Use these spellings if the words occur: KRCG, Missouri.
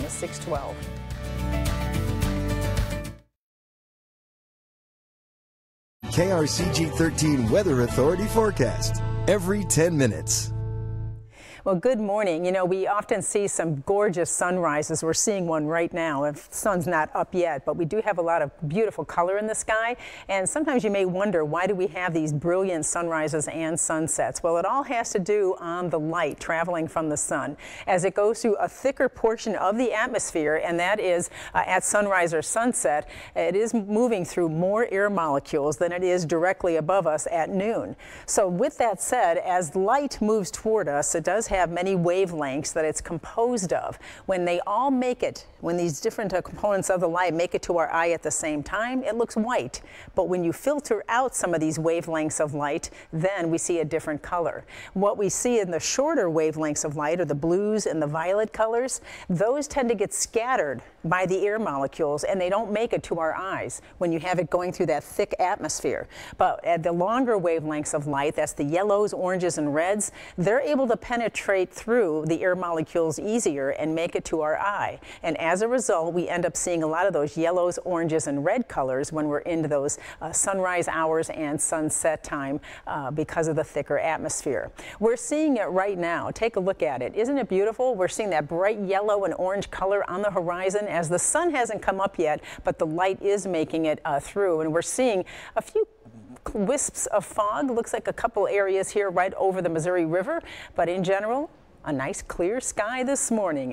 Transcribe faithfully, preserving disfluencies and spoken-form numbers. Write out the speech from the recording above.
time is six twelve. K R C G thirteen Weather Authority forecast every ten minutes. Well, good morning. You know, we often see some gorgeous sunrises. We're seeing one right now. The sun's not up yet, but we do have a lot of beautiful color in the sky. And sometimes you may wonder, why do we have these brilliant sunrises and sunsets? Well, it all has to do on the light traveling from the sun as it goes through a thicker portion of the atmosphere, and that is uh, at sunrise or sunset. It is moving through more air molecules than it is directly above us at noon. So with that said, as light moves toward us, it does have have many wavelengths that it's composed of. When they all make it, when these different components of the light make it to our eye at the same time, it looks white. But when you filter out some of these wavelengths of light, then we see a different color. What we see in the shorter wavelengths of light are the blues and the violet colors. Those tend to get scattered by the air molecules, and they don't make it to our eyes when you have it going through that thick atmosphere. But at the longer wavelengths of light, that's the yellows, oranges, and reds, they're able to penetrate through the air molecules easier and make it to our eye. And as a result, we end up seeing a lot of those yellows, oranges, and red colors when we're into those uh, sunrise hours and sunset time uh, because of the thicker atmosphere. We're seeing it right now. Take a look at it. Isn't it beautiful? We're seeing that bright yellow and orange color on the horizon as the sun hasn't come up yet, but the light is making it uh, through. And we're seeing a few wisps of fog. Looks like a couple areas here right over the Missouri River, but in general, a nice clear sky this morning.